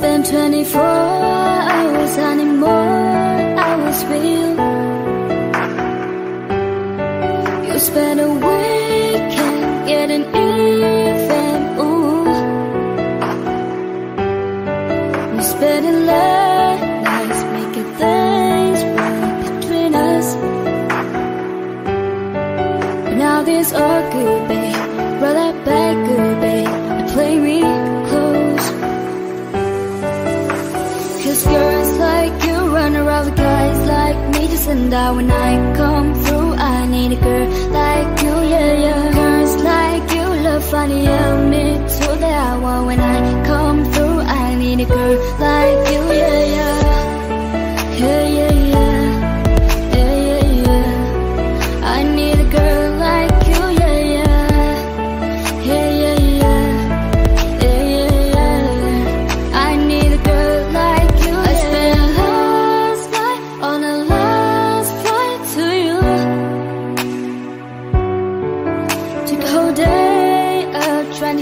spend 24 hours anymore. I was real. You spent a weekend getting even. Ooh, you spent in late nights making things right between us. But now this all could be brought that back, could be and play me. Girls like you run around with guys like me, just and I. When I come through, I need a girl like you, yeah, yeah. Girls like you love funny, yeah, me too, that I want. When I come through, I need a girl like you, yeah, yeah. Yeah, yeah, yeah. Yeah, yeah, yeah. I need a girl like you, yeah, yeah. Yeah, yeah, yeah. Yeah, yeah, yeah. I need a girl like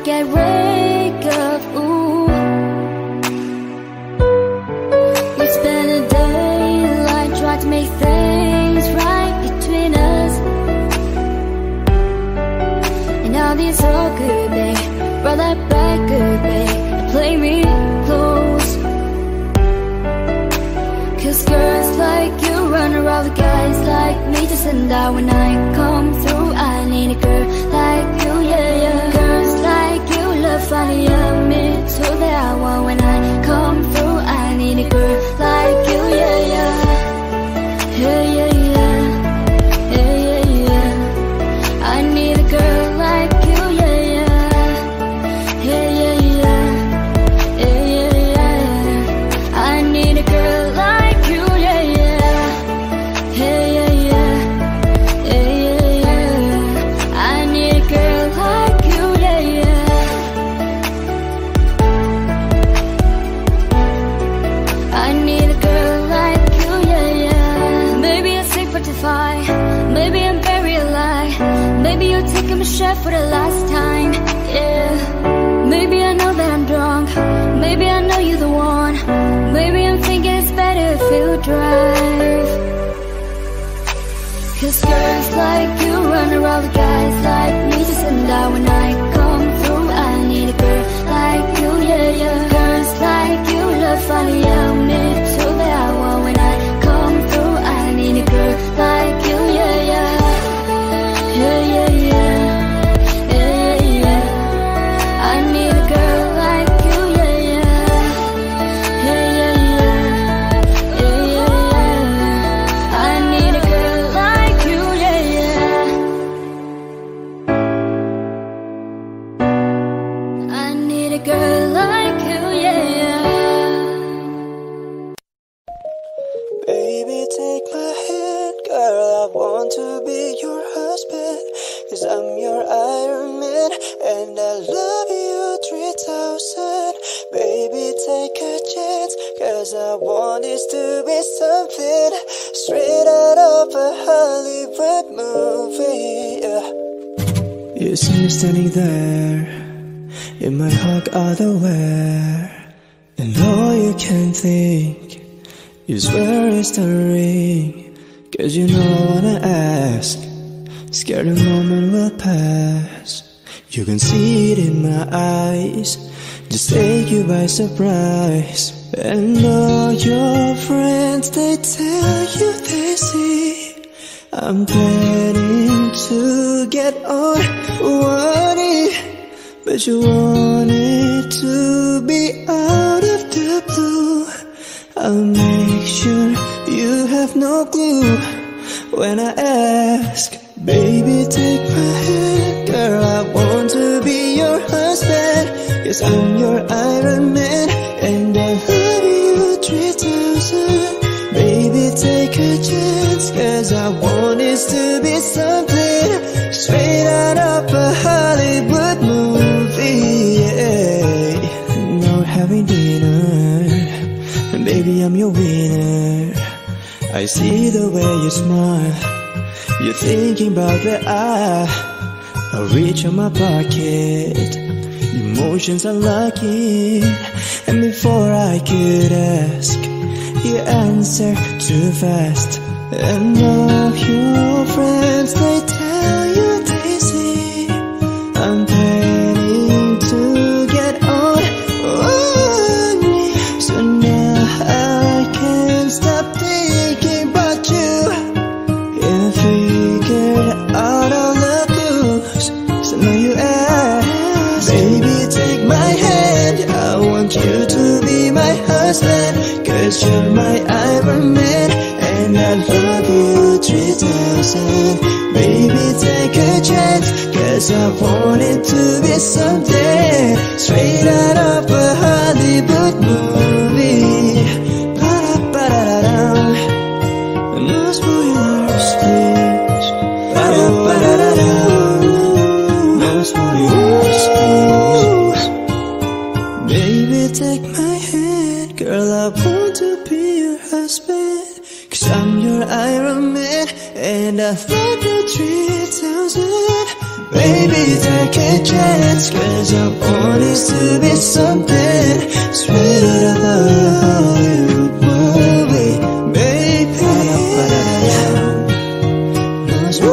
get wake up, ooh. You spend a daylight trying to make things right between us, and all these all good things brought that back, good thing. Play me close. Cause girls like you run around with guys like me, just and I. When I come through, I need a girl like you, yeah, yeah. Funny, yeah, me too, that I want. When I come through, I need a girl like you, yeah, yeah. Yeah, yeah, yeah. Yeah, yeah, yeah. I need a girl like you, yeah, yeah. Yeah, yeah, yeah. Yeah, yeah, yeah. I need a girl like you, yeah, yeah. Yeah, yeah, yeah. Yeah, yeah, yeah. I need a girl like you. Maybe I'm very alive. Maybe you're taking my shot for the last time. Yeah. Maybe I know that I'm drunk. Maybe I know you're the one. Maybe I'm thinking it's better if you drive. Cause girls like you run around with guys like me, just and I. When I come through, I need a girl like you, yeah, yeah. Girls like you love funny, yeah, me too, that I want. When I come through, I need a girl like you, yeah, yeah. Yeah, yeah, yeah. Yeah, yeah, yeah. I need a girl like you, yeah, yeah. Yeah, yeah, yeah. Yeah, yeah, yeah. I need a girl like you, yeah, yeah. I need a girl like you, yeah, yeah. Baby, take my hand, girl, I want to be your husband, cause I'm your Iron Man, and I love you 3000. Baby, take a chance, cause I want this to be something straight out of a Hollywood movie, yeah. You see me standing there, in my hug otherwhere, and all you can think is where is the ring. Cause you know I wanna ask, scared the moment will pass. You can see it in my eyes, just take you by surprise. And all your friends, they tell you they see I'm planning to get on one it. But you want it to be out of the blue. I'll make sure you have no clue when I ask. Baby, take my hand, girl, I want to be your husband. Yes, I'm your Iron Man, and I love you 3000. Baby, take a chance, cause I want this to be something straight out of a Hollywood movie, yeah. Now we're having dinner, baby, I'm your winner. I see the way you smile. You're thinking about where I'll reach in my pocket. Emotions are lucky, and before I could ask, you answer too fast. And all your friends, they tell you Daisy, I'm waiting to get on me. So now I can't stop thinking about you. Yeah, I figured out all the clues, so now you ask, baby, take my hand. I want you to be my husband, 'cause you're my Iron Man. And I love you 3,000. Baby, take a chance, 'cause I want it to be something straight out of a Hollywood movie. Ba-da-ba-da-da-dum, and those were your speech. Ba-da-ba-da-da-dum, those were your speech. Baby, take my hand, girl, I want to be your husband, 'cause I'm your Iron Man, and I thought you 3,000. Baby, take a chance, 'cause I want it to be something straight out of a Hollywood movie. Baby, that's what it is. That's what it is.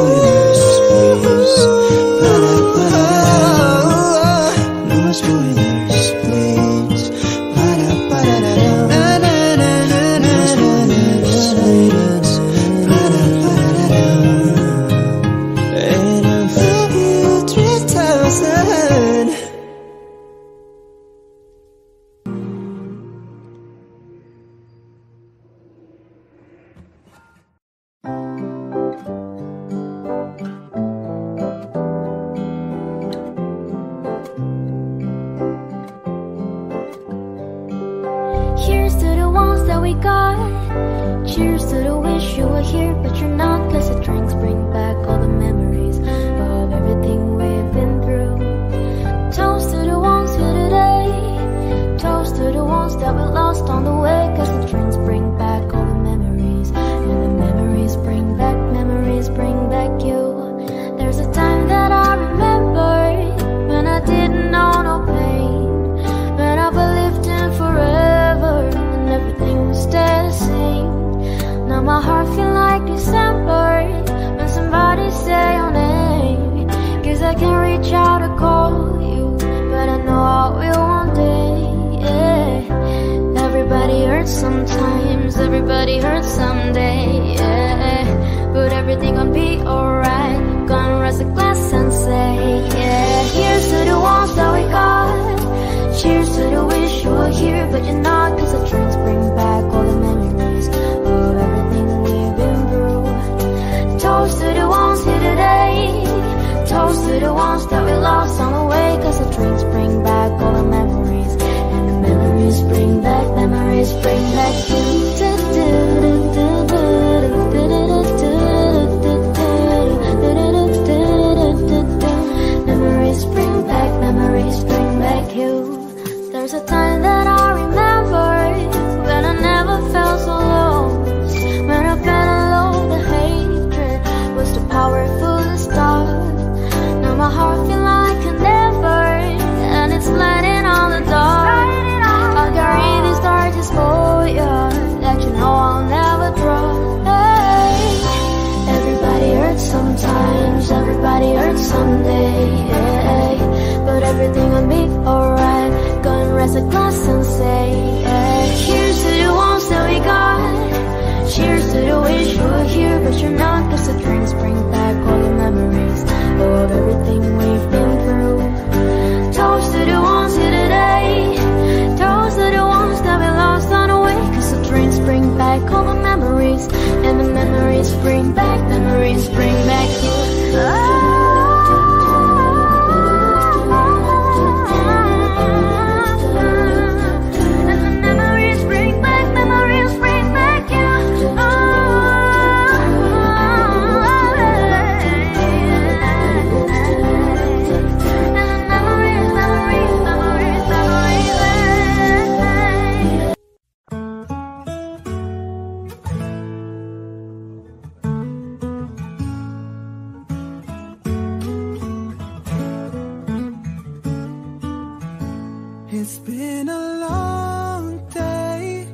It's been a long day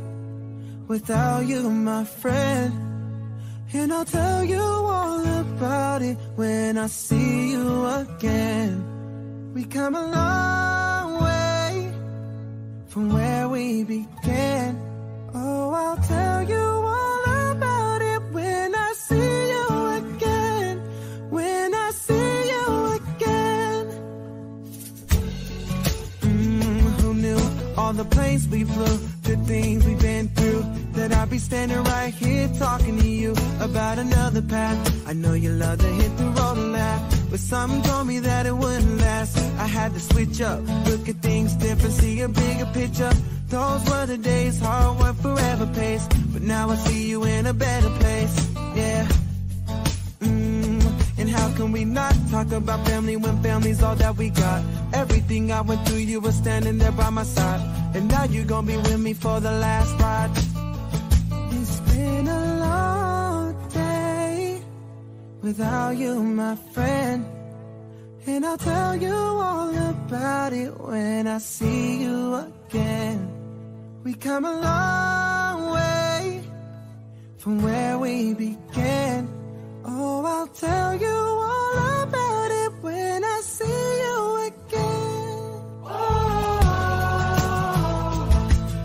without you, my friend, and I'll tell you all about it when I see you again. We come a long way from where we began. Oh, I'll tell you all about it when I see you again, when I see you again. Who knew all the planes we flew, the things we've been through, that I'd be standing right here talking to you about another path. I know you love to hit the road and laugh, but something told me that it wouldn't last. I had to switch up, look at things different, see a bigger picture. Those were the days, hard work forever pays, but now I see you in a better place, yeah. And how can we not talk about family when family's all that we got? Everything I went through, you were standing there by my side, and now you're gonna be with me for the last ride. It's been a long day without you, my friend, and I'll tell you all about it when I see you again. We come a long way from where we began. Oh, I'll tell you all about it when I see you again. Oh,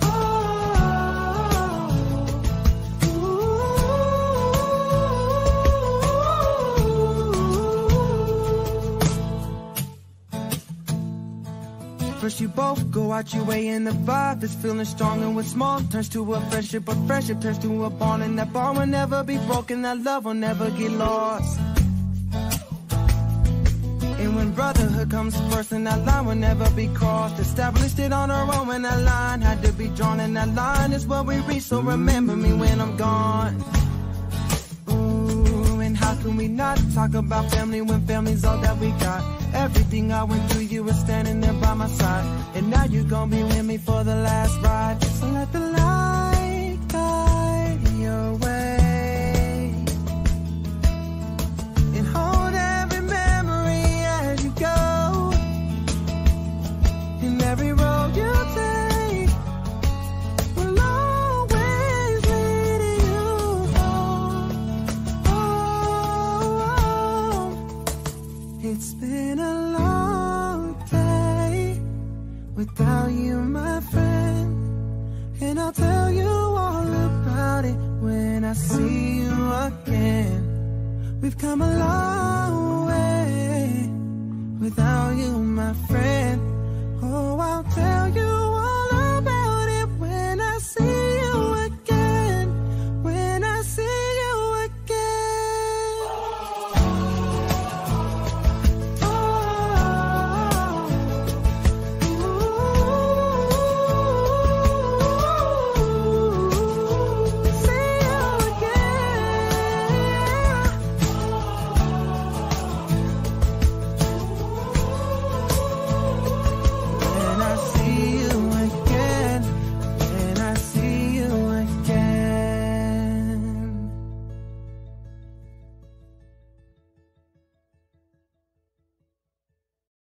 oh, oh, ooh. First you both go out your way and the vibe is feeling strong, and what's small turns to a friendship, a friendship turns to a bond, and that bond will never be broken, that love will never get lost. And when brotherhood comes first, and that line will never be crossed, established it on our own when that line had to be drawn, and that line is what we reach, so remember me when I'm gone. Ooh, and how can we not talk about family when family's all that we got? Everything I went through, you were standing there by my side, and now you're gonna be with me for the last ride. So let the light guide your way, and hold every memory as you go, and every road you take will always lead you home. Oh, oh. It's been a long day without you, my friend, and I'll tell you all about it when I see you again. We've come a long way without you, my friend. Oh, I'll tell you all about it when I see you again, when I see you again.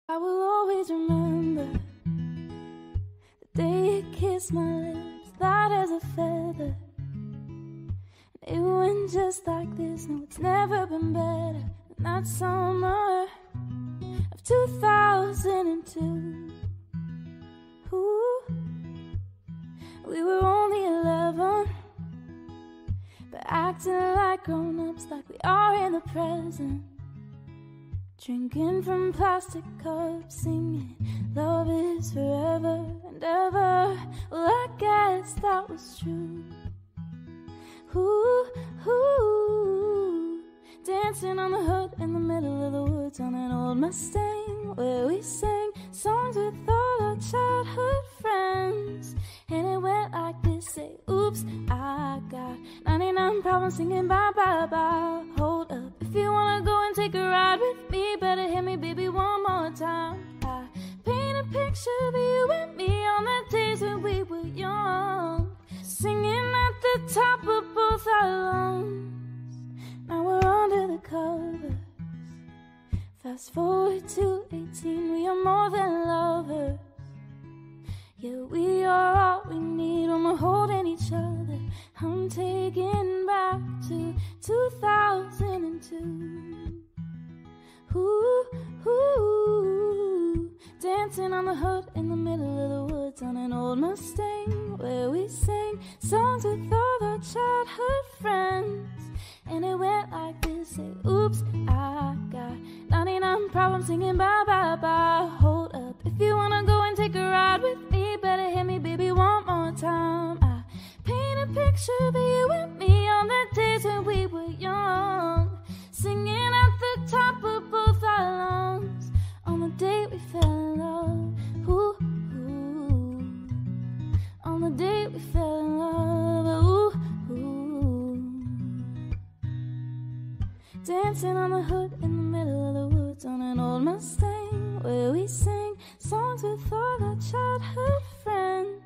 I will always remember the day you kissed my lips, light as a feather. And it went just like this, no, it's never been better than that summer of 2002. Ooh. We were only 11, but acting like grown-ups, like we are in the present. Drinking from plastic cups, singing love is forever and ever. Well, I guess that was true. Ooh, ooh. Dancing on the hood in the middle of the woods on an old Mustang, where we sang songs with all our childhood friends. And it went like this, say, oops, I got 99 problems singing bye, bye, bye. Hold up, if you wanna go and take a ride with me, better hit me, baby, one more time. I paint a picture of you and me on the days when we were young, singing at the top of both our lungs. Now we're under the covers. Fast forward to 18, we are more than lovers. Yeah, we are all we need, and we're holding each other. I'm taking back to 2002. Ooh, ooh, dancing on the hood in the middle of the woods on an old Mustang, where we sang songs with all our childhood friends. And it went like this, say, oops, I got 99 problems singing bye, bye, bye. Hold up, if you wanna go and take a ride with me, better hit me, baby, one more time. I paint a picture of you and me on the days when we were young, singing at the top of both our lungs on the day we fell in love, ooh, ooh. On the day we fell in love, ooh, ooh. Dancing on the hood in the middle of the woods on an old Mustang, where we sang songs with all our childhood friends.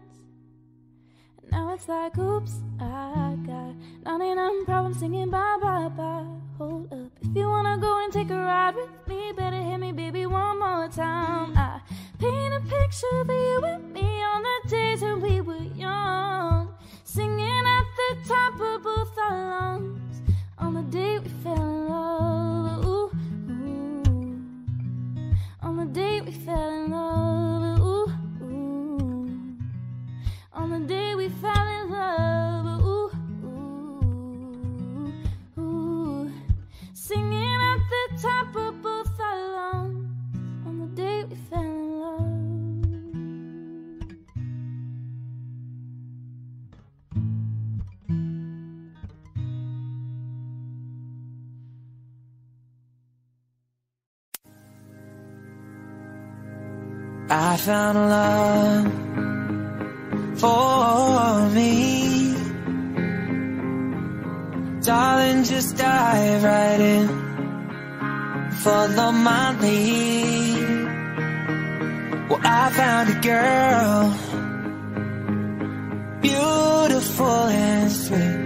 And now it's like, oops, I got 99 problems singing bye, bye, bye. Hold up, if you wanna go and take a ride with me, better hit me, baby, one more time. I paint a picture of you and me on the days when we were young, singing at the top of both our lungs on the day we fell in love, ooh, ooh. On the day we fell in love, ooh, ooh. On the day we fell in love, ooh, ooh, ooh. Singing at the top of both our lungs on the day we fell in love. I found love for me, darling, just dive right in, follow my lead. Well, I found a girl, beautiful and sweet.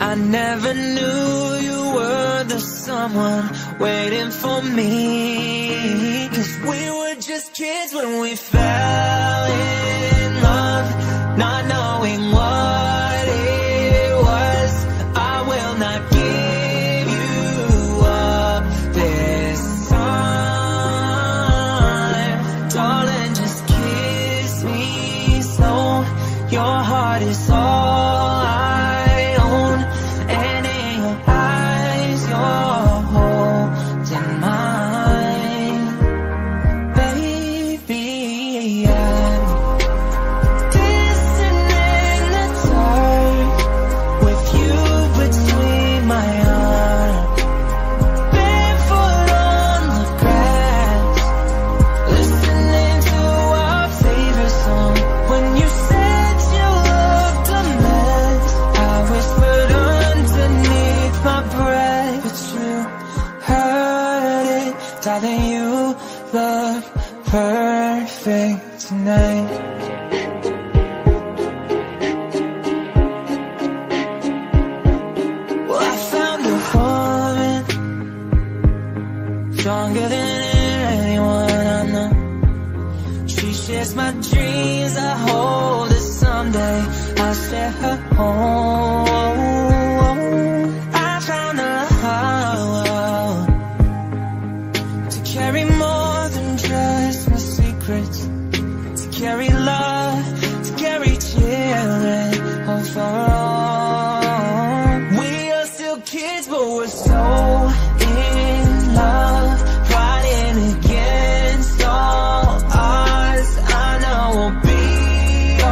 I never knew you were the someone waiting for me, 'cause we were just kids when we fell in love, not knowing what it was. I will not give you up this time, darling, just kiss me slow. Your heart is all I own, and in your eyes you're holding mine. Perfect tonight. Well, I found a woman stronger than anyone I know. She shares my dreams, I hold her someday, I'll share her home. I found a heart to carry more, to carry love, to carry children home for all. We are still kids, but we're so in love, fighting against all odds. I know we'll be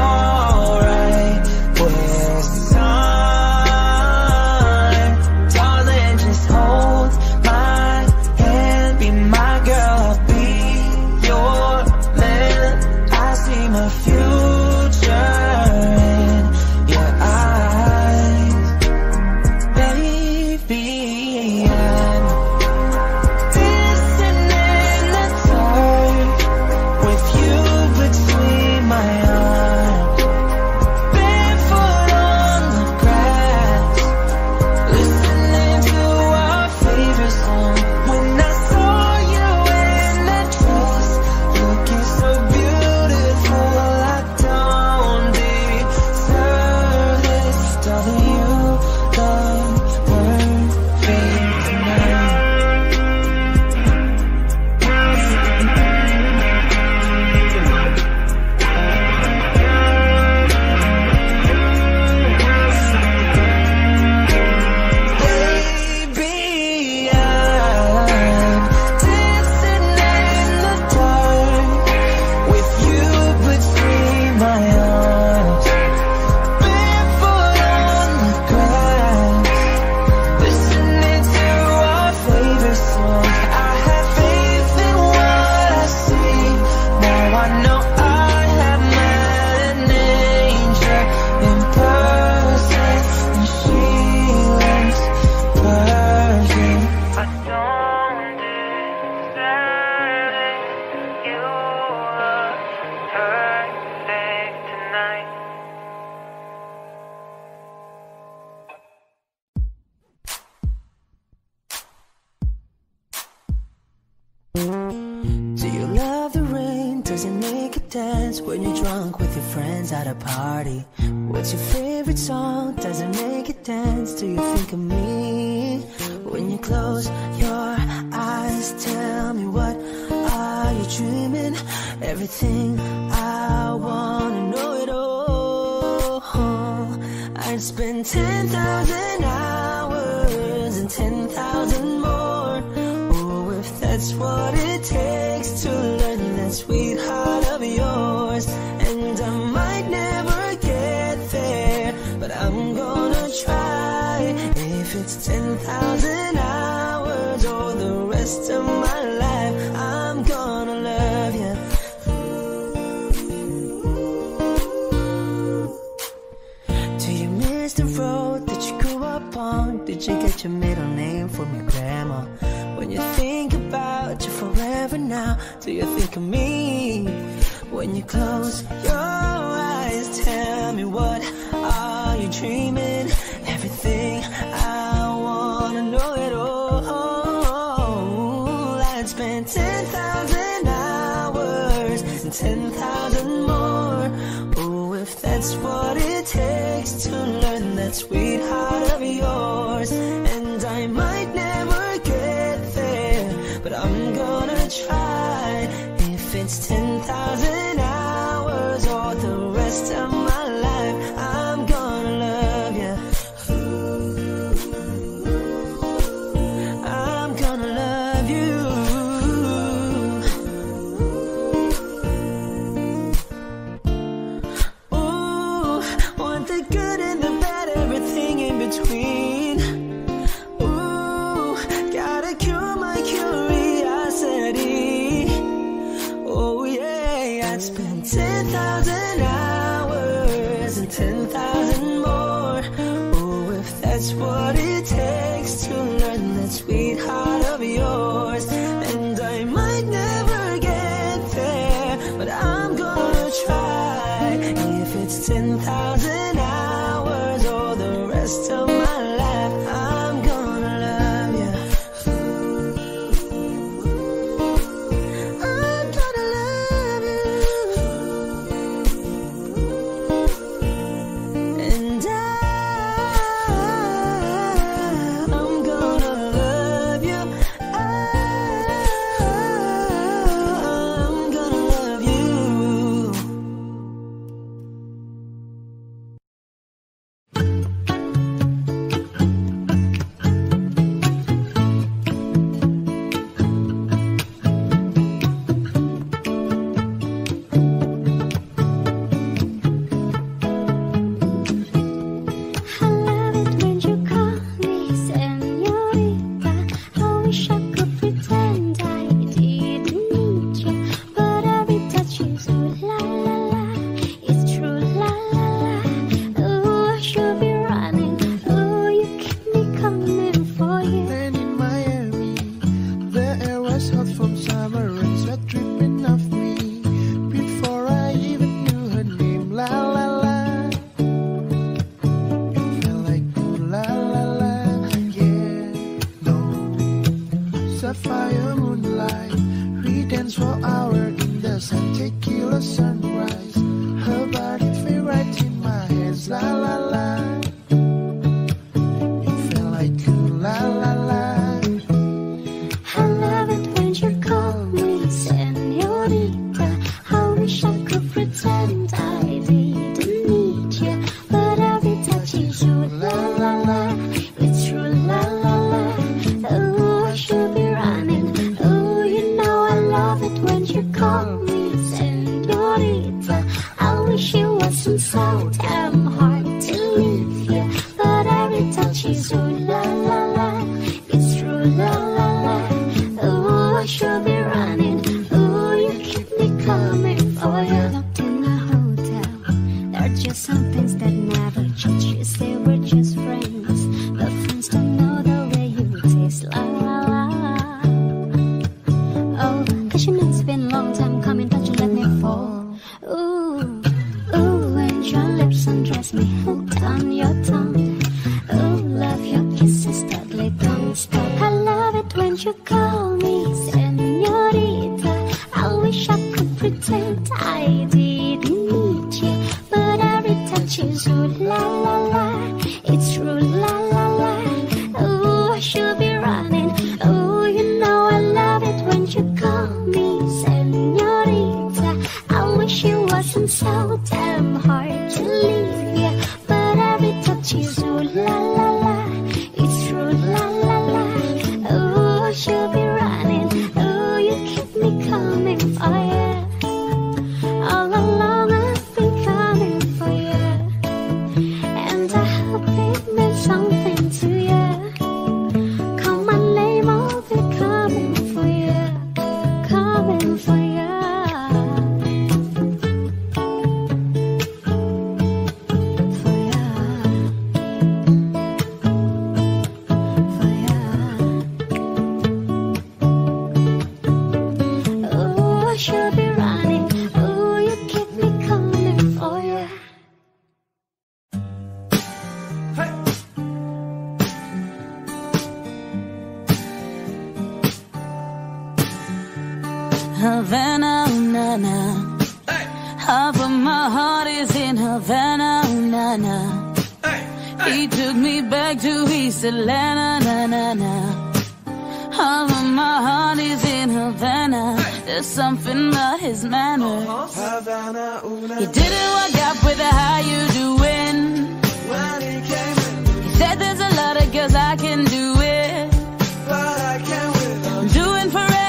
alright with time, darling, just hold my hand, be my girl, I'll be your a few Do you love the rain? Does it make you dance? When you're drunk with your friends at a party, what's your favorite song? Does it make you dance? Do you think of me? When you close your eyes, tell me, what are you dreaming? Everything I wanna know it all. I'd spend 10,000 hours and 10,000 more. Oh, if that's what it takes to learn that sweetheart of yours. And I might never get there, but I'm gonna try. If it's 10,000 hours or the rest of my life, I'm gonna love you. The road that you grew up on, did you get your middle name from your grandma? When you think about you forever now, do you think of me? When you close your eyes, tell me, what are you dreaming? Everything I wanna know it all. I'd spend 10,000 hours and 10,000 more. Oh, if that's what it takes to learn that sweetheart of yours. And I might never get there, but I'm gonna try. If it's 10,000 hours or the rest of my life, I'm gonna love you. Ooh, I'm gonna love you. Ooh, want the good and the bad, everything in between. Ooh, gotta cure my curiosity. Oh yeah, I'd spend 10,000 hours and 10,000 more. Oh, if that's what it takes to learn that sweetheart of yours. And I might never get there, but I'm gonna try. If it's 10,000 hours or the rest of my life, I'm gonna love you. I'm gonna love you. And I'm gonna love you. I'm gonna love you. I love it when you call me señorita. I wish I could pretend I didn't need you, but every touch is true, la la la. It's true, la la la. Oh, I should be running. Oh, you keep me coming for you. Then in Miami, the air was hot from summer rains were dripping off me before I even knew her name. La la la. It felt like ooh, la la la. Yeah, no. Sapphire moonlight, we danced for hours in the sun, tequila sunrise. Her body fit right in my hands. La la la. It felt like ooh, la la la. I love it when you call me señorita. I wish I could pretend I didn't need you, but every touch is true, la la la. It's true, la la la. Oh, I should be running. Oh, you know I love it when you call me señorita. I wish it wasn't so damn hard to leave you, but every touch is true, la la la. It's true, la la la. Oh, I should be running. Oh, you keep me coming for you. I looked in the hotel. There are just some things that never change. They were just friends, but friends don't know the way you taste. La la la. Oh, cause you know it's been a long time coming. Don't you let me fall. Ooh, ooh, when your lips undress me, hooked on your tongue. Ooh, love your kisses, deadly don't stop. I love it when you call me señorita. Don't you call me senorita, I wish it wasn't so damn hard to leave ya, yeah. But every touch is ooh la la la, it's true la la la. Oh, she'll be running, oh, you keep me coming for ya. All along I've been coming for ya, and I hope it meant something to ya. Havana, oh, na na. Hey. Half of my heart is in Havana, oh, na na. Hey. Hey. He took me back to East Atlanta, na na na. Half of my heart is in Havana. Hey. There's something about his manner. Havana, oh, na, na. He didn't work out with a how you doing. When he came in, he said there's a lot of girls I can do it, but I can't with them. I'm doing forever.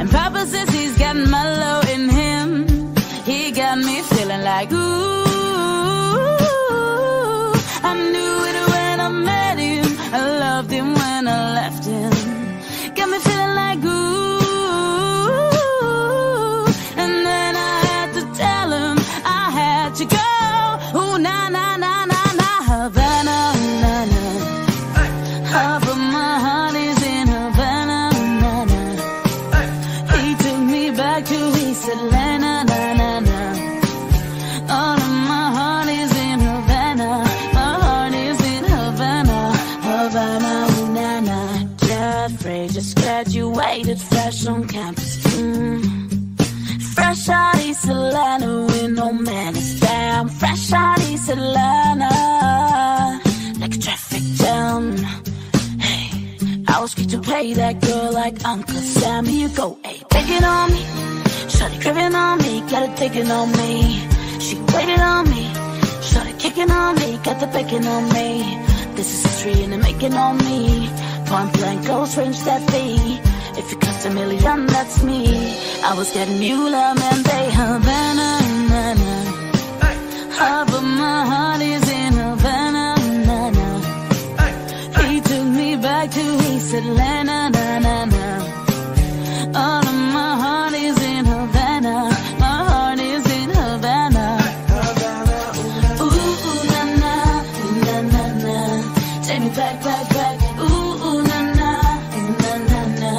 And Papa says he's got mellow in him. He got me feeling like, ooh, I knew it when I met him, I loved him when I left him. Got me feeling like, ooh. And then I had to tell him I had to go. Ooh, na na na na na. Havana, na na. Havana, my heart is in Havana. To East Atlanta, na na na. All of my heart is in Havana. My heart is in Havana, Havana, ooh, na na. Jeffrey just graduated, fresh on campus. Fresh out East Atlanta, with no manners. Damn, fresh out East Atlanta, like a traffic jam. Hey, I was quick to pay that girl like Uncle Sam. Here you go, hey, take it on me. Shorty craving on me, got it thinking on me. She waited on me, shorty kicking on me, got the picking on me. This is history and the making on me. Point blank, goes range that be. If you cost a million, that's me. I was getting you love, man, they Havana, na na. Half of my heart is in Havana, na na. He took me back to East Atlanta, na na na. All of my heart is in Havana. My heart is in Havana. Ooh, ooh, na na, ooh, na na na. Take me back, back, back. Ooh, ooh, na na, ooh, na na na.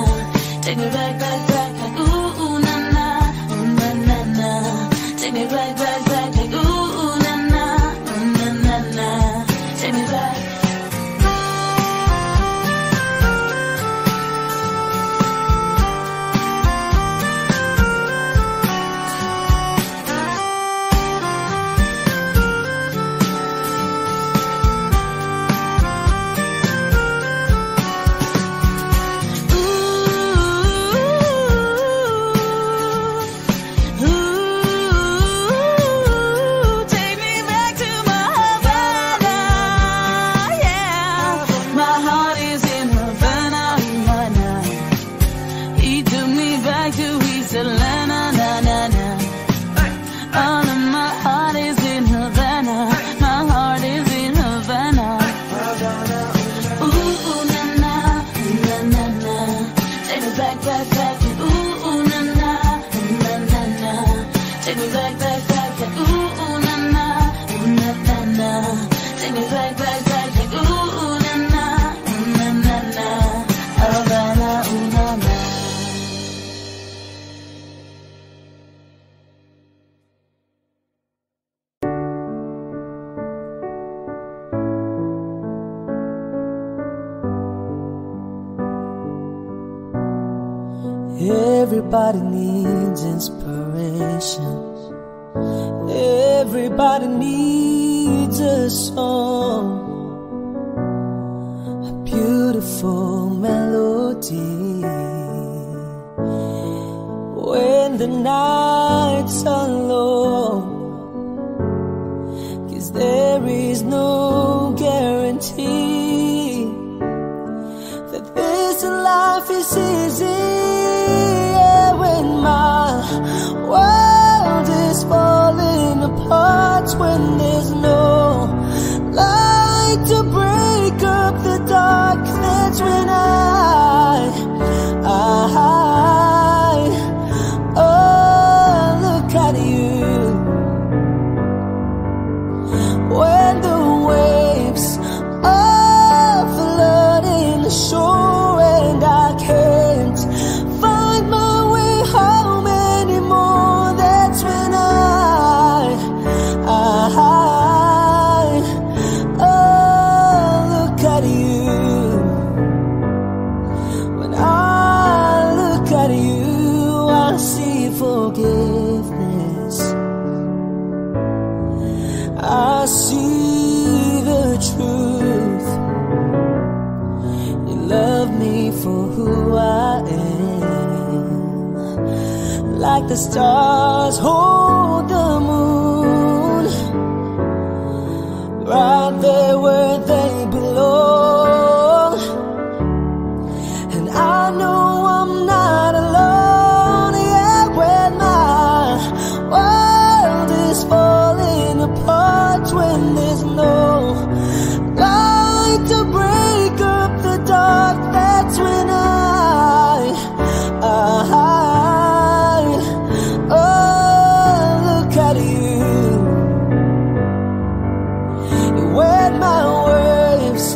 Take me back, back, back, back. Ooh, ooh, na na, ooh, na na na. Take me back, back, back, back. Ooh, ooh, na na, ooh, na na na. Take me back. Everybody needs inspiration. Everybody needs a song, a beautiful beautiful melody. When the nights are long, 'cause there is no guarantee that this life is easy. Yeah, when my world is falling apart, when there's no light to break up the darkness, when I see the truth. You love me for who I am. Like the stars hold the moon, right there where they belong. And I know I'm not alone. Yeah, when my world is falling apart, when there's no light to break up the dark, that's when I look at you. When my waves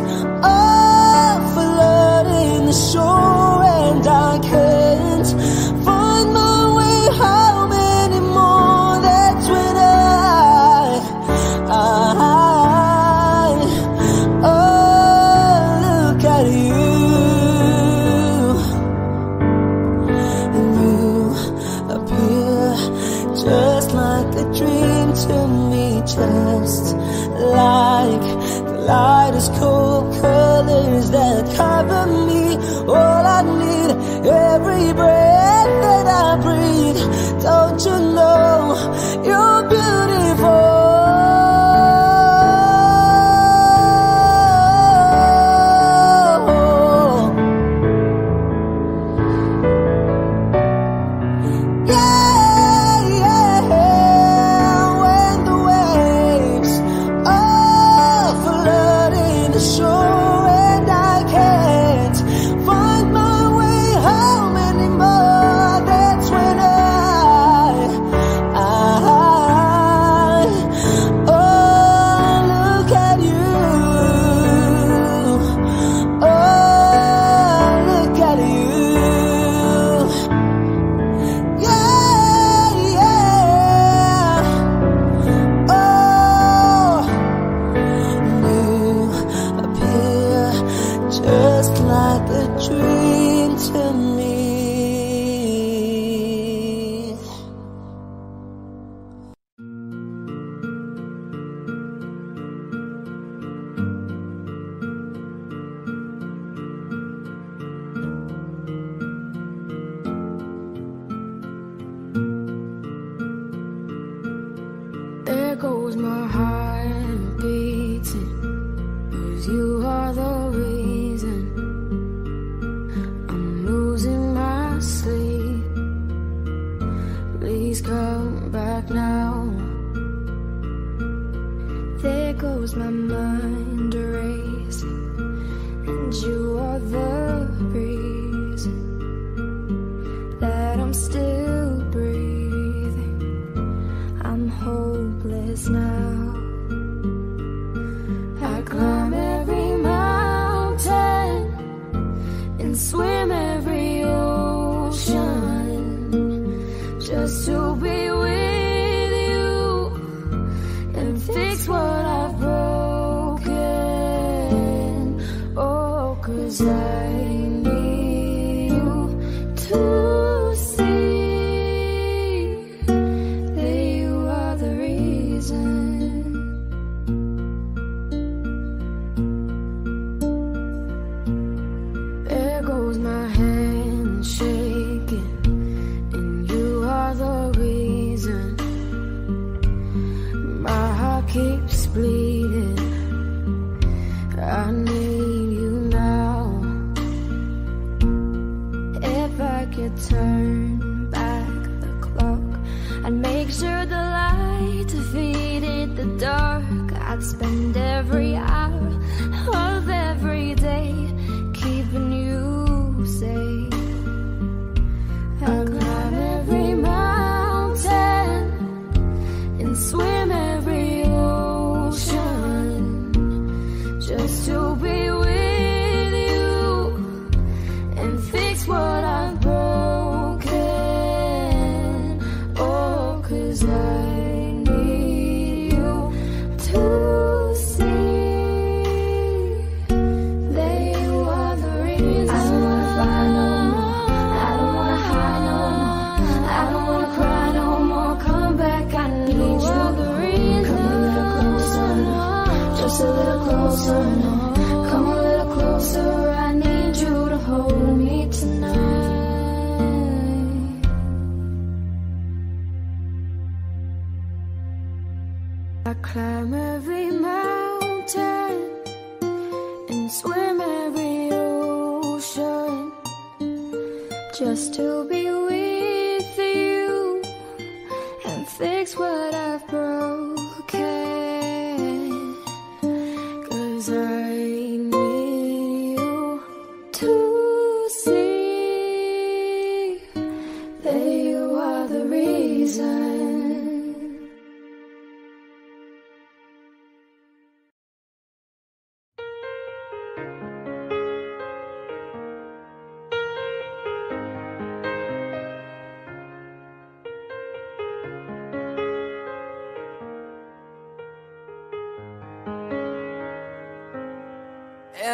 are flooding the shore and I can't find my way home, just like a dream to me, just like the kaleidoscope colors that cover me. All I need, every breath that I breathe. Don't you know you're beautiful? Dream to me. There goes my heart beating, 'cause you are the reason sleep. Please come back now. There goes my mind racing, and you are the reason that I'm still breathing. I'm hopeless now. I climb every mountain and swim every ocean, just to be with you and fix what I've broken. Oh, 'cause I need you to see that you are the reason. feels my hand shaking, and you are the reason my heart keeps bleeding. I need you now. If I could turn back the clock, I'd make sure the light defeated the dark. I'd spend every hour of every day keeping you safe. I'd climb every mountain and swim every ocean just to be with you and fix what I've broken. Oh, 'cause I need you to see they were the reason. I don't wanna fly no more, I don't wanna hide no more, I don't wanna cry no more. Come back, I need you, were the reason. Come a little closer, no, just a little closer, no. Come a little closer, I need you to hold me tonight. I climb every mountain and swim every ocean just to be with you and fix what I've broken. 'Cause I need you to see that you are the reason.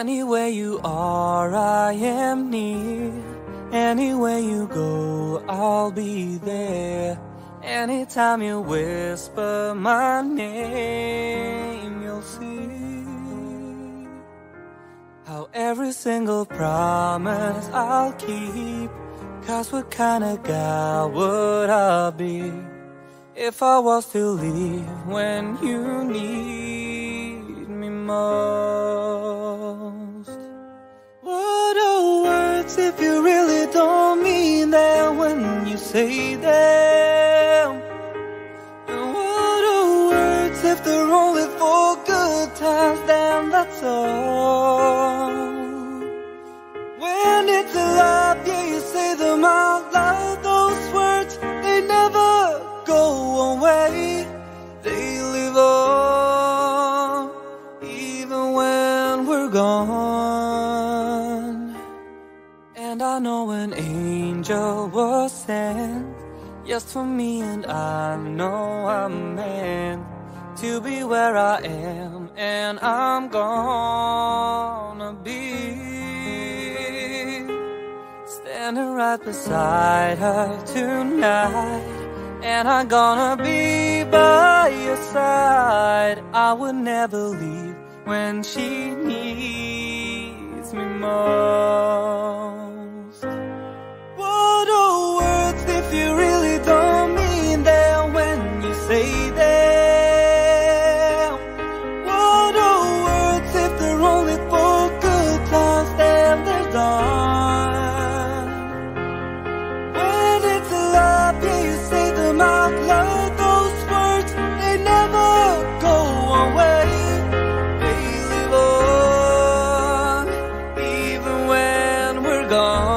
Anywhere you are, I am near. Anywhere you go, I'll be there. Anytime you whisper my name, you'll see how every single promise I'll keep. 'Cause what kind of guy would I be if I was to leave when you need me more? If you really don't mean them when you say them, and what are words if they're only for good times? Then that's all. When it's alive, yeah, you say them out loud. Those words, they never go away. They live on, even when we're gone. And I know an angel was sent just for me, and I know I'm meant to be where I am, and I'm gonna be standing right beside her tonight, and I'm gonna be by your side. I would never leave when she needs me more. If you really don't mean them when you say them, what are words if they're only for good times? Then they're gone. When it's alive, yeah, you say them out loud. Those words, they never go away. They live on, even when we're gone.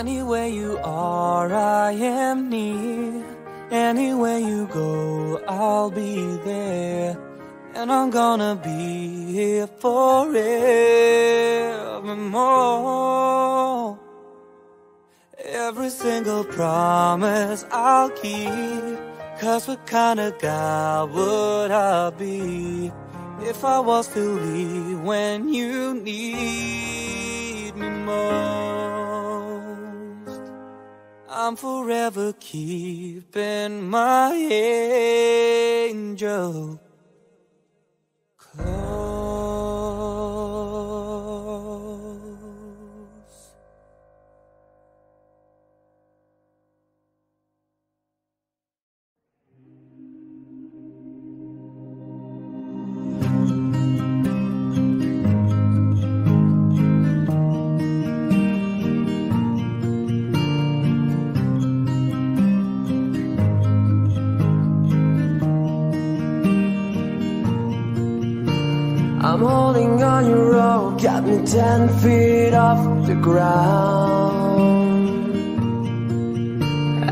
Anywhere you are, I am near. Anywhere you go, I'll be there. And I'm gonna be here forevermore. Every single promise I'll keep. 'Cause what kind of guy would I be if I was to leave when you need me more? I'm forever keeping my angel close. got me 10 feet off the ground,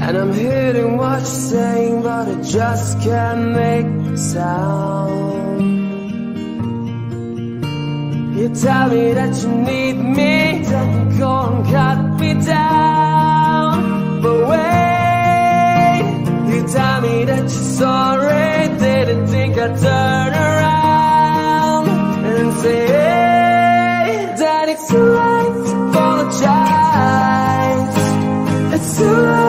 and I'm hearing what you're saying, but I just can't make a sound. You tell me that you need me, then you go and cut me down. But wait, you tell me that you're sorry, didn't think I'd turn around and say, hey, that it's too late to apologize. It's too late.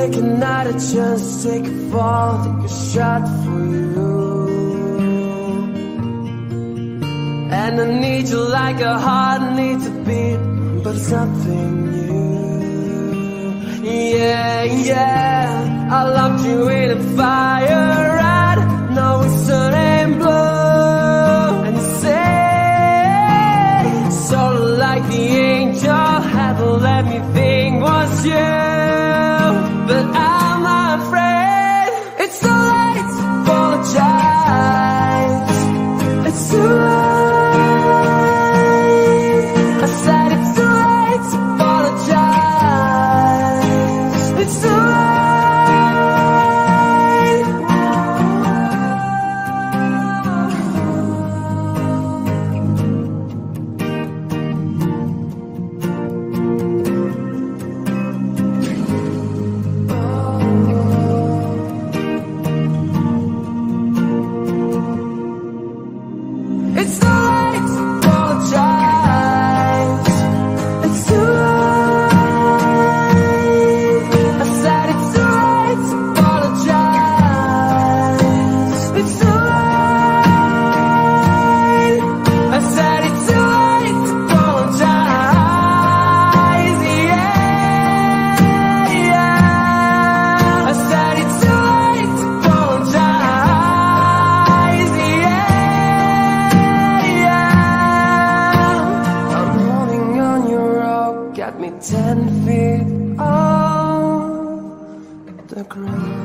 Take another chance, take a fall, take a shot for you. And I need you like a heart needs a beat, but it's nothing new. Yeah, yeah, I loved you in a fire, I know it's an aim blow. And you say, sort like the angel, had to let me think was you. But I'm afraid it's too late to apologize. It's too late. I said it's too late to apologize. It's too me 10 feet off the ground.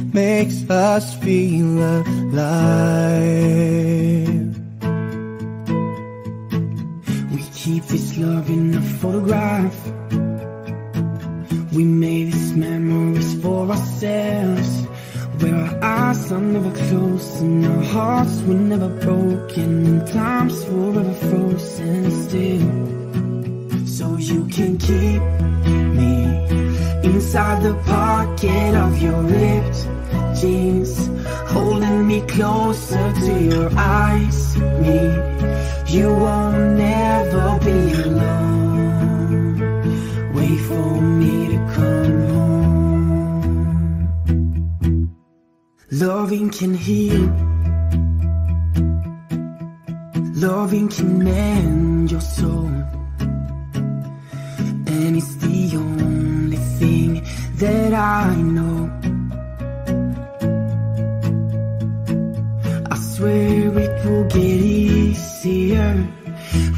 makes us feel alive. Keep this love in a photograph. We made these memories for ourselves, where our eyes are never closed and our hearts were never broken, and time's forever frozen still. So you can keep me inside the pocket of your ripped jeans, holding me closer to your eyes. Me, you won't never be alone. Wait for me to come home. Loving can heal. Loving can mend your soul. And it's the only thing that I know. Where it will get easier.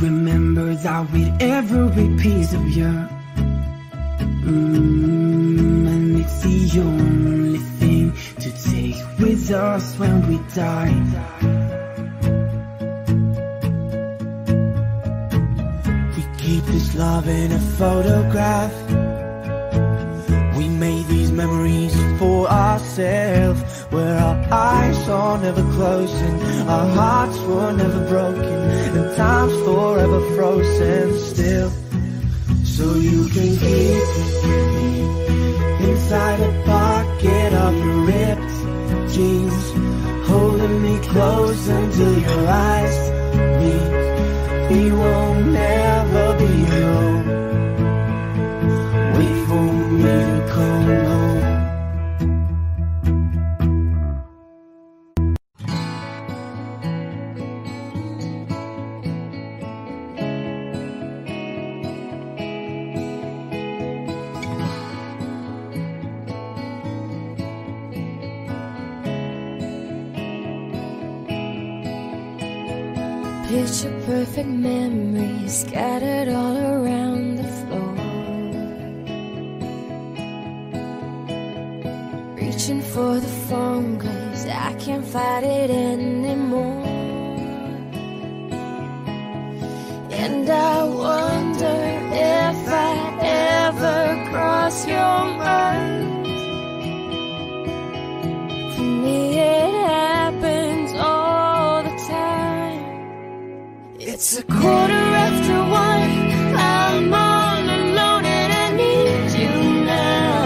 Remember that with every piece of you, and it's the only thing to take with us when we die. We keep this love in a photograph. We made these memories for ourselves, where our eyes are never closing, our hearts were never broken, and time's forever frozen still. So you can keep me inside the pocket of your ripped jeans, holding me close until your eyes meet. We won't never be alone. Wait for me to come home. Picture perfect memories scattered all around the floor, reaching for the phone 'cause I can't fight it anymore. And I wonder if I ever cross your mind. For me it happens all the time. It's a 1:15. I'm all alone and I need you now.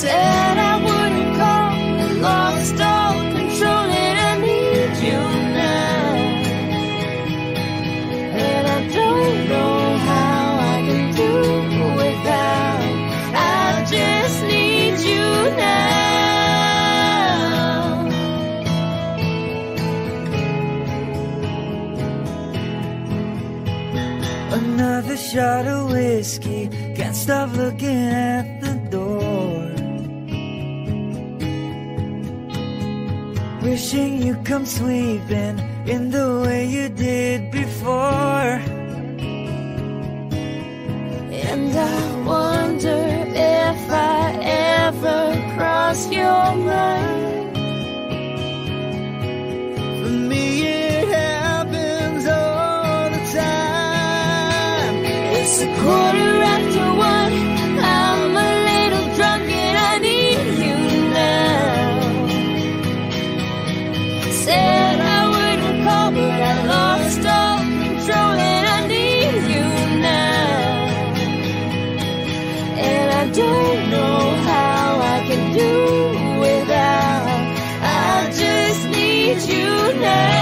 Said I wouldn't call and lost all control and I need you now. And I don't know how I can do without. I just need you now. Another shot of whiskey, can't stop looking at the door, wishing you'd come sweeping in the way you did before. And I wonder if I ever cross your mind. For me it happens all the time. It's 1:15. I'm a little drunk and I need you now. Said I wouldn't call but I lost all control and I need you now. And I don't know how I can do without. I just need you now.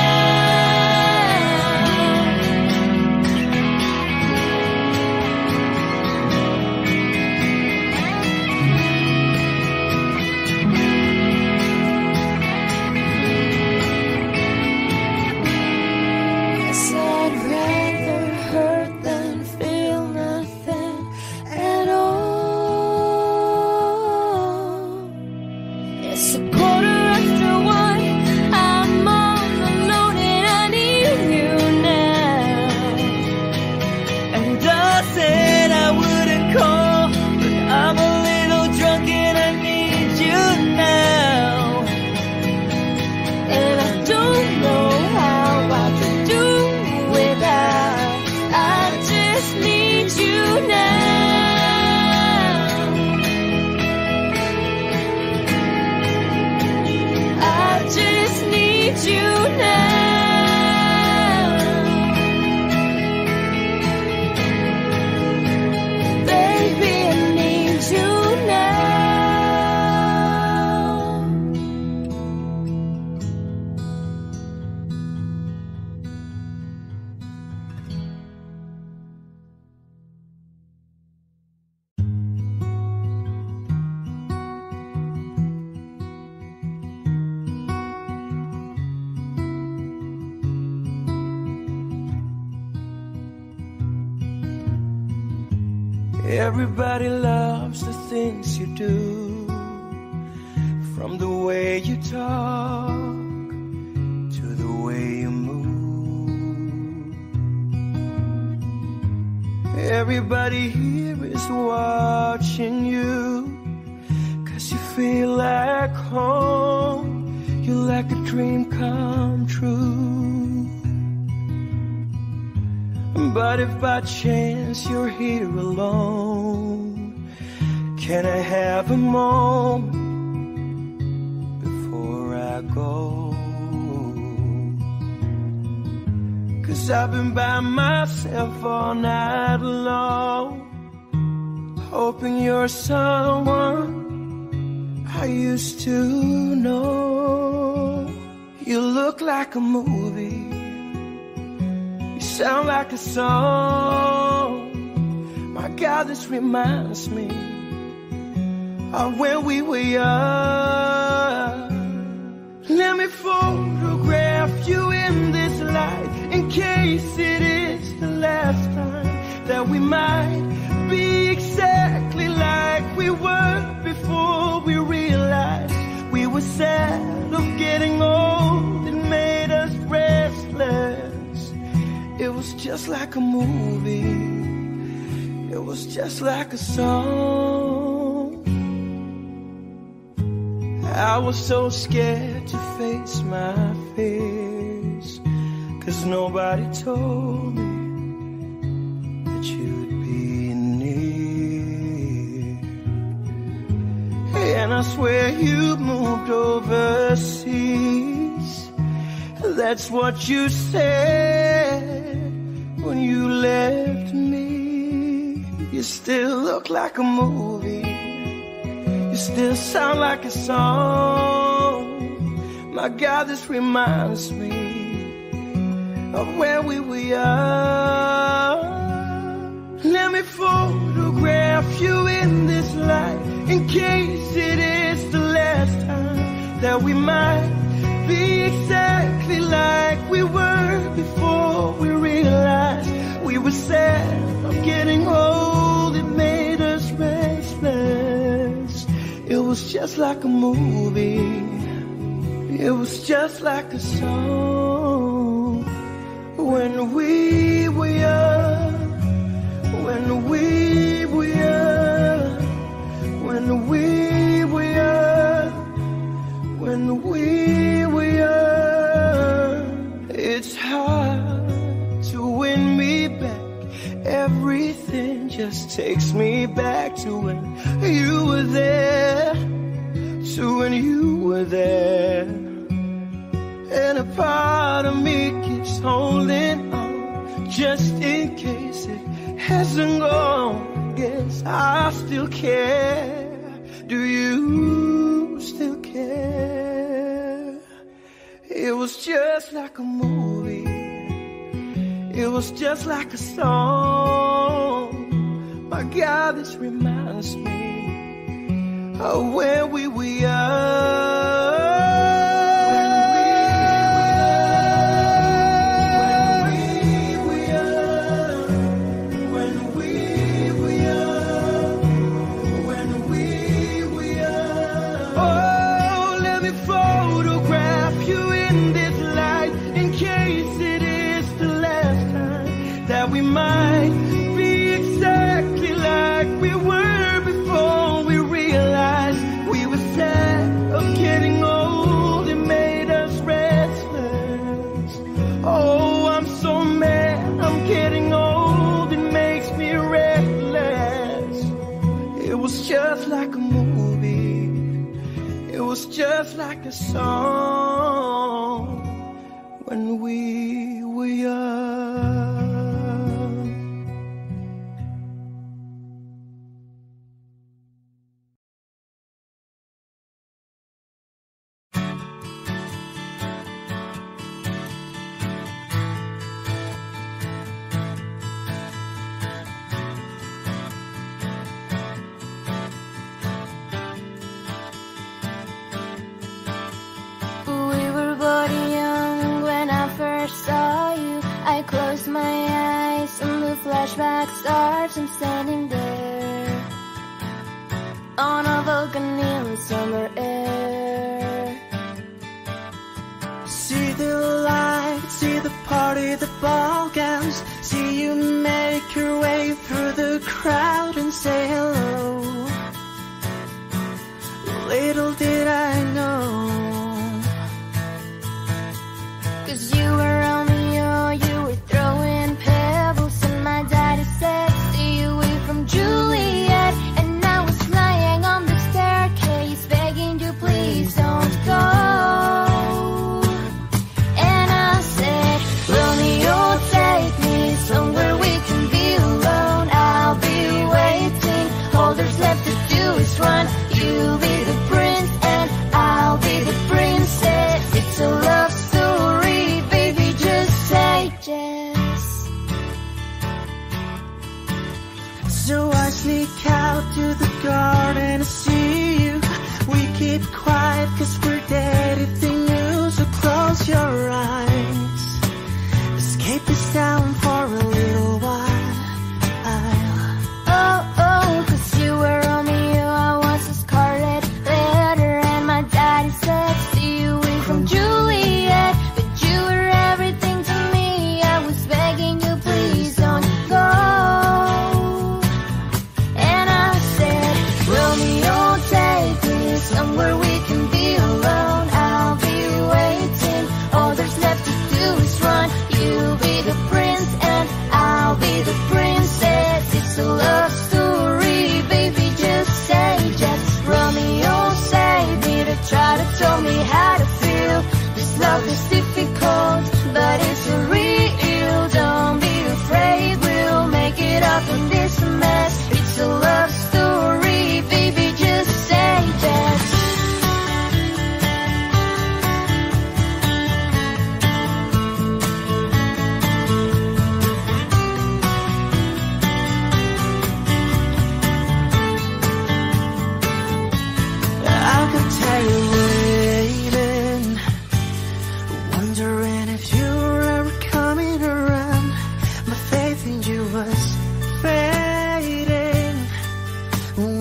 Everybody loves the things you do, from the way you talk to the way you move. Everybody here is watching you, 'cause you feel like home, you're like a dream come true. But if by chance you're here alone, can I have a moment before I go? 'Cause I've been by myself all night long, hoping you're someone I used to know. You look like a movie, sound like a song. My God, this reminds me of when we were young. Let me photograph you in this light, in case it is the last time that we might be exactly like we were before we realized we were sad of getting old. It made us restless. It was just like a movie, it was just like a song. I was so scared to face my fears, 'cause nobody told me that you'd be near. And I swear you moved overseas, that's what you said when you left me. You still look like a movie, you still sound like a song. My God, this reminds me of where we were young. Let me photograph you in this light, in case it is the last time that we might be exactly like we were before we realized we were sad of getting old. It made us restless. It was just like a movie, it was just like a song. When we were young, when we were young, when we were young, when we were young. It's hard to win me back, everything just takes me back to when you were there, to when you were there. And a part of me keeps holding on, just in case it hasn't gone. Guess I still care. Do you still care? It was just like a movie, it was just like a song. My God, this reminds me of where we were young. Might be exactly like we were before we realized we were sad of getting old. It made us restless. Oh, I'm so mad I'm getting old. It makes me restless. It was just like a movie, it was just like a song. When we were young. Flashback starts, I'm standing there on a balcony in summer air. See the lights, see the party, the ball gowns. See you make your way through the crowd and say hello. Little did I know, 'cause you were Romeo, you were throwing pebbles. So I sneak out to the garden to see you. We keep quiet cause we're dating you. So close your eyes, escape this town for a little while. Oh, cause you were Romeo, I was a scarlet letter. And my daddy said, see you away from Juliet. But you were everything to me, I was begging you, please don't go. And I said, Romeo, take me somewhere we can be alone. I'll be waiting, all there's left to do is run. You be the prince and I'll be the princess. It's a love story, baby, just say yes. Romeo, save me, to try to tell me how to feel. This love is difficult, but it's real. Don't be afraid, we'll make it up in this mess. It's a love story, baby, just say yes. Waiting, wondering if you're ever coming around. My faith in you was fading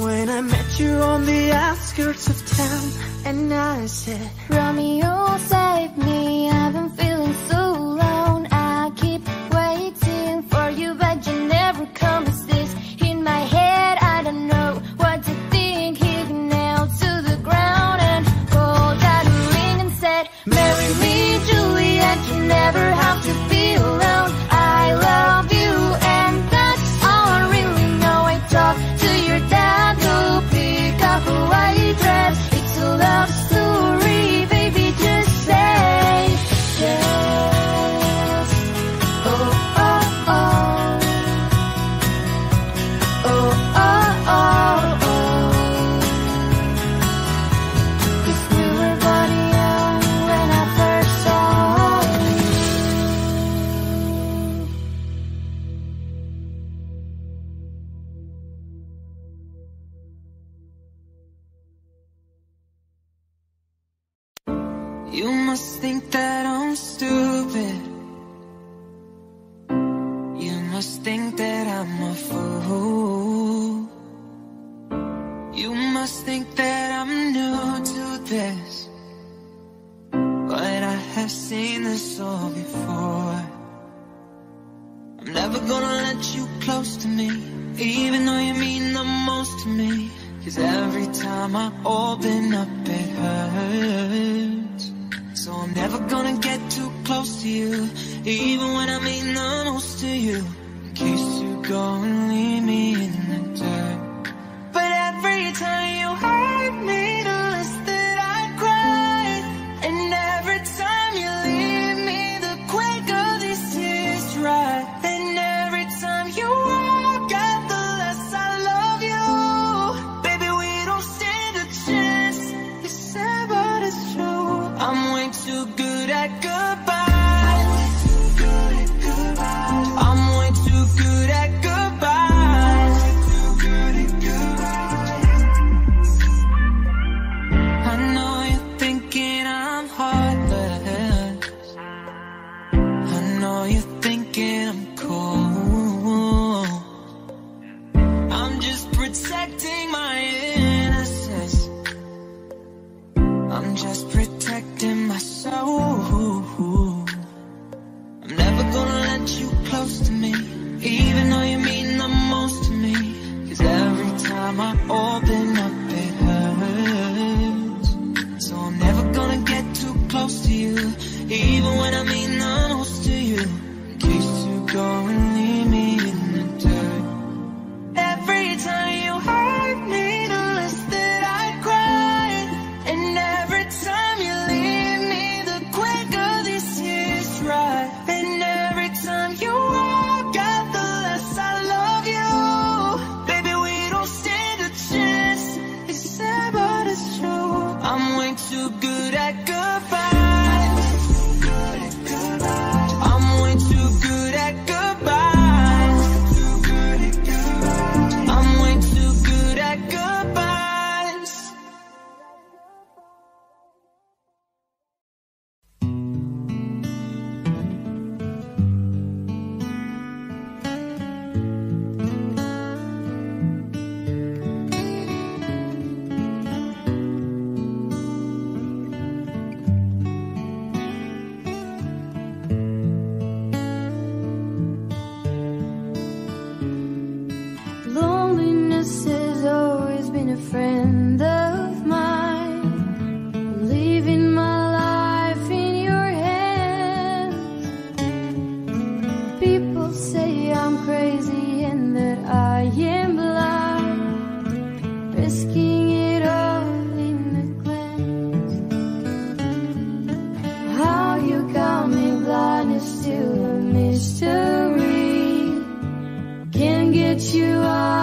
when I met you on the outskirts of town. And I said, Romeo, save me, I've been feeling so alone. I keep waiting for you, but you never come. It's this in my head, I don't know what to think. Hit nailed to the ground. Marry me, Juliet, you never have to be alone. I love you, and that's all I really know. I talk to your dad, go pick up a white dress. It's a love story, baby, just say yes. Oh, oh, oh. Oh, oh, oh, oh. You must think that I'm stupid. You must think that I'm a fool. You must think that I'm new to this, but I have seen this all before. I'm never gonna let you close to me, even though you mean the most to me. Cause every time I open up it hurts. So I'm never gonna get too close to you, even when I mean the most to you. In case you go and leave me in the dirt. But every time you hurt me, the less that I cry. And every time you leave me, the quicker this is right. And every time you walk out, the less I love you. Baby, we don't stand a chance. It's sad, but it's true. I'm way too good at goodbye. I'm way too good at goodbye. I'm way too good at goodbye. I'm way too good at goodbye. I know you're thinking I'm heartless. I know you're thinking I'm cool. I'm just protecting my innocence. I'm just protecting my soul. I'm never gonna let you close to me, even though you mean the most to me. Cause every time I open up it hurts. So I'm never gonna get too close to you, even when I mean the most to you. In case you go and leave me in the dirt. Every time you hurt me, the less that I cry. And every time you Loneliness has always been a friend of mine. I'm leaving my life in your hands. People say I'm crazy and that I am blind, risking it all in the glance. How you got me blind is still a mystery. Can't get you out.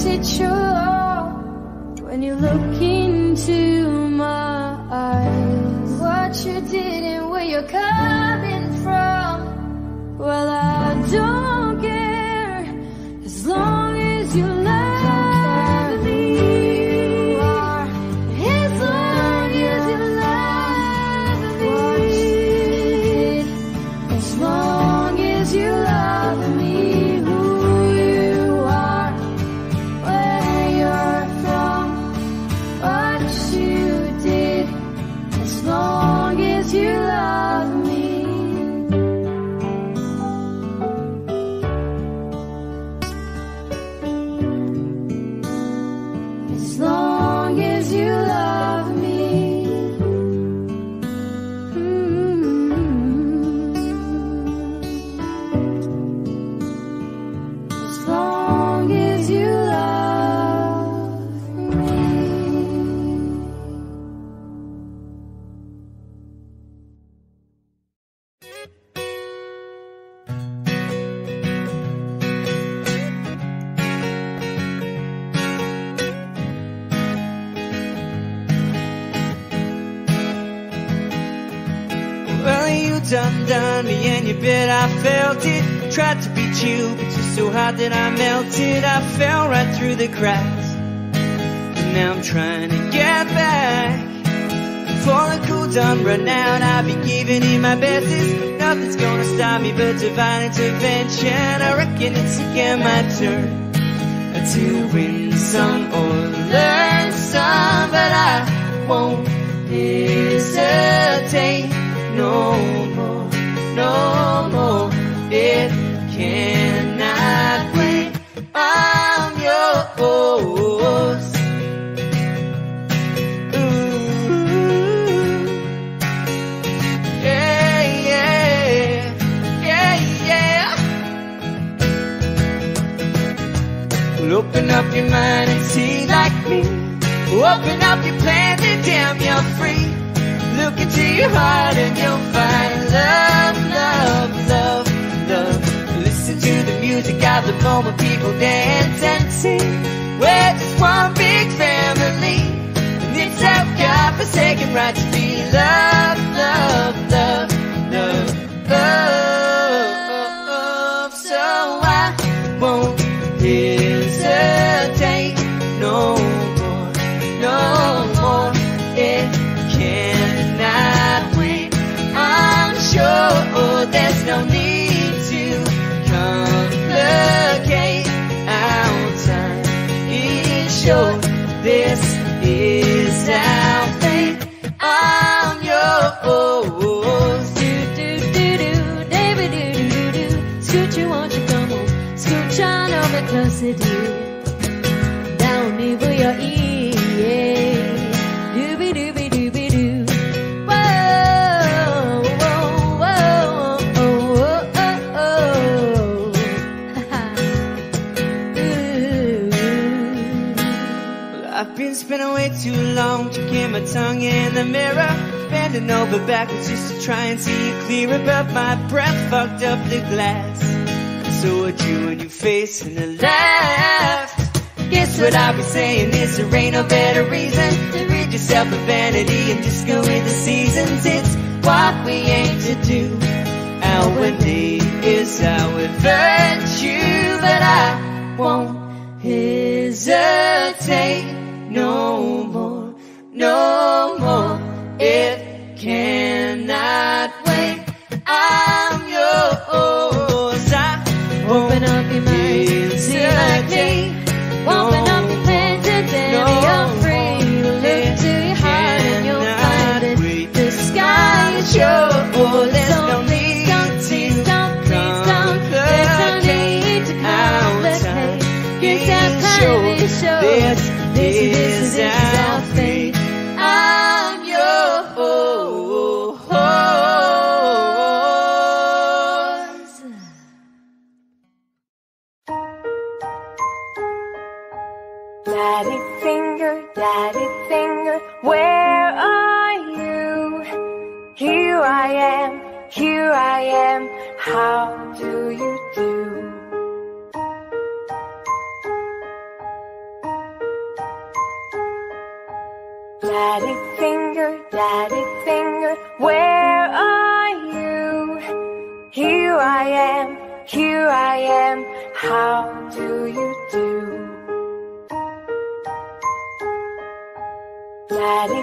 It's your love when you look into my eyes. What you did and where you're coming from, well, I don't care as long as you love. Done me and you bet I felt it. Tried to beat you, but you're so hot that I melted. I fell right through the cracks, and now I'm trying to get back. Before the cool done run out, I'll be giving it my bestest. Nothing's gonna stop me but divine intervention. I reckon it's again my turn to win some or learn some, but I won't hesitate no more. No more, it cannot wait. I'm yours. Ooh. Yeah, yeah, yeah, yeah. Well, open up your mind and see like me. Open up your plans and damn, you're free. Look into your heart and you'll find love, love, love, love. Listen to the music of the moment, people dance and sing. We're just one big family, and it's our God-forsaken right to be love, love, love, love, love. So I won't hesitate no more, no more. closer, dear, down over your ear, yeah. Doobie doobie doobie doo. Whoa, whoa, whoa, oh, oh, oh, oh. Ooh. Well, I've been spending way too long checking my tongue in the mirror, bending over backwards just to try and see you clear, but my breath fucked up the glass. So I drew a new face and I laughed. Guess what I'll be saying is there ain't no better reason to rid yourself of vanity and just go with the seasons. It's what we aim to do. Our need is our virtue, but I won't hesitate no more, no more. It cannot wait. I'm yours. I open up your mind, see like me. Open up your plans and then you're free. Look to your heart and you'll find it. The sky is yours. There's no need to come. There's no need to complicate. Here's that time we show. This is our fate. Daddy finger, where are you? Here I am, how do you do? Daddy finger, where are you? Here I am, how do you do? Daddy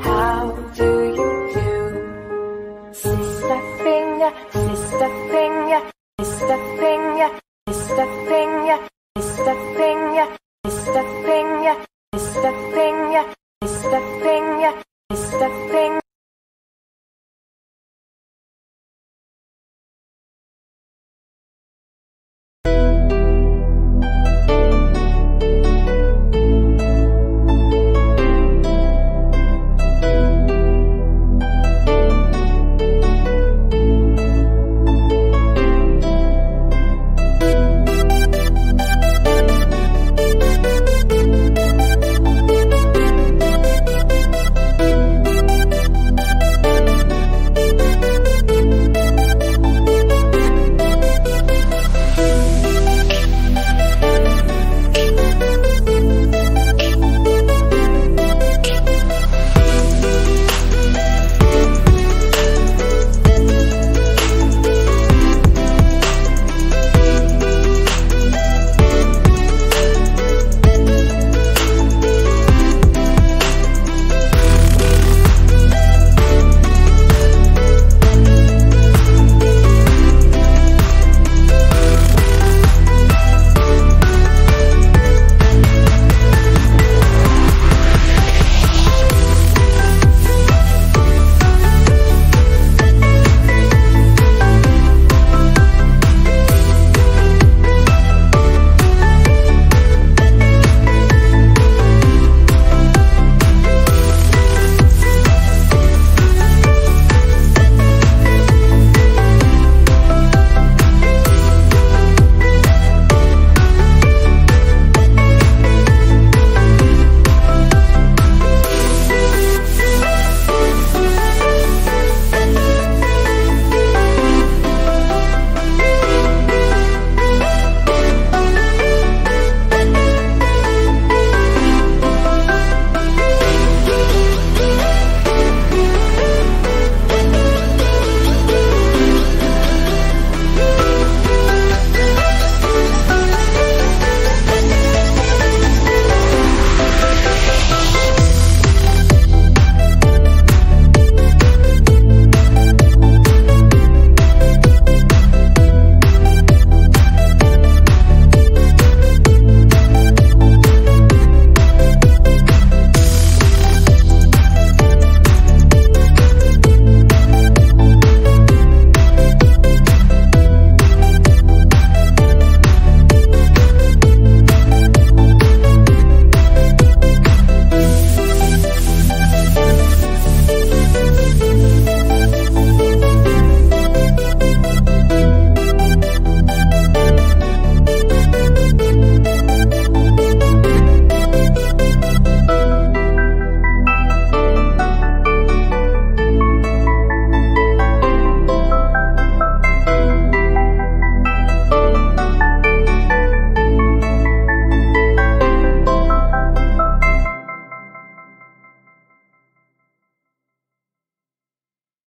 how do you do? Sister finger,